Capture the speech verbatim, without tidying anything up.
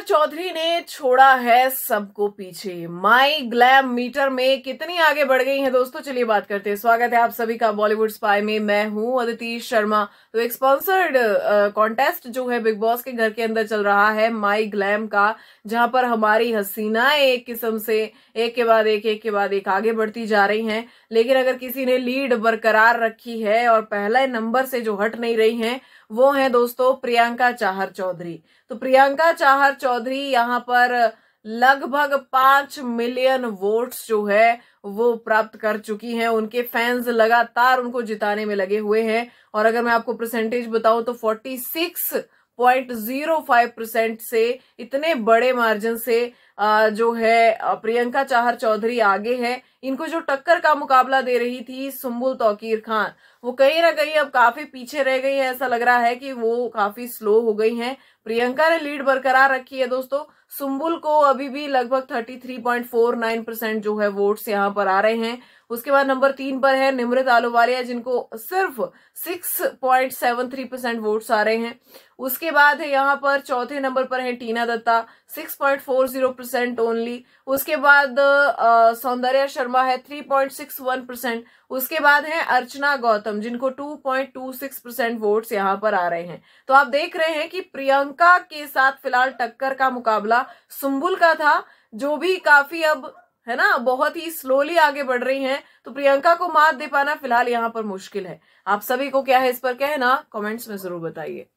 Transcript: चहर चौधरी ने छोड़ा है सबको पीछे। माई ग्लैम मीटर में कितनी आगे बढ़ गई हैं दोस्तों, चलिए बात करते हैं। स्वागत है आप सभी का बॉलीवुड स्पाई में, मैं हूं अदिति शर्मा। तो एक स्पॉन्सर्ड कॉन्टेस्ट जो है बिग बॉस के घर के अंदर चल रहा है माई ग्लैम का, जहां पर हमारी हसीना एक किस्म से एक के बाद एक एक के बाद एक आगे बढ़ती जा रही हैं। लेकिन अगर किसी ने लीड बरकरार रखी है और पहले नंबर से जो हट नहीं रही हैं वो है दोस्तों प्रियंका चाहर चौधरी। तो प्रियंका चाहर चौधरी यहाँ पर लगभग पांच मिलियन वोट्स जो है वो प्राप्त कर चुकी हैं। उनके फैंस लगातार उनको जिताने में लगे हुए हैं और अगर मैं आपको परसेंटेज बताऊं तो छियालीस पॉइंट शून्य पाँच परसेंट से इतने बड़े मार्जिन से जो है प्रियंका चाहर चौधरी आगे है। इनको जो टक्कर का मुकाबला दे रही थी सुम्बुल तौकीर खान, वो कहीं ना कहीं अब काफी पीछे रह गई है। ऐसा लग रहा है कि वो काफी स्लो हो गई हैं। प्रियंका ने लीड बरकरार रखी है दोस्तों। सुम्बुल को अभी भी लगभग तैंतीस पॉइंट उनचास परसेंट जो है वोट्स यहाँ पर आ रहे हैं। उसके बाद नंबर तीन पर है निमृत आलूवालिया, जिनको सिर्फ छह पॉइंट सात तीन परसेंट वोट्स आ रहे हैं। उसके बाद है यहाँ पर चौथे नंबर पर है टीना दत्ता, छह पॉइंट चार शून्य परसेंट ओनली। उसके बाद सौंदर्या शर्मा है तीन पॉइंट छह एक परसेंट। उसके बाद है अर्चना गौतम, जिनको दो पॉइंट दो छह परसेंट वोट्स यहाँ पर आ रहे हैं। तो आप देख रहे हैं कि प्रियंका के साथ फिलहाल टक्कर का मुकाबला सुम्बुल का था, जो भी काफी अब है ना बहुत ही स्लोली आगे बढ़ रही हैं। तो प्रियंका को मात दे पाना फिलहाल यहाँ पर मुश्किल है। आप सभी को क्या है इस पर कहना, कमेंट्स में जरूर बताइए।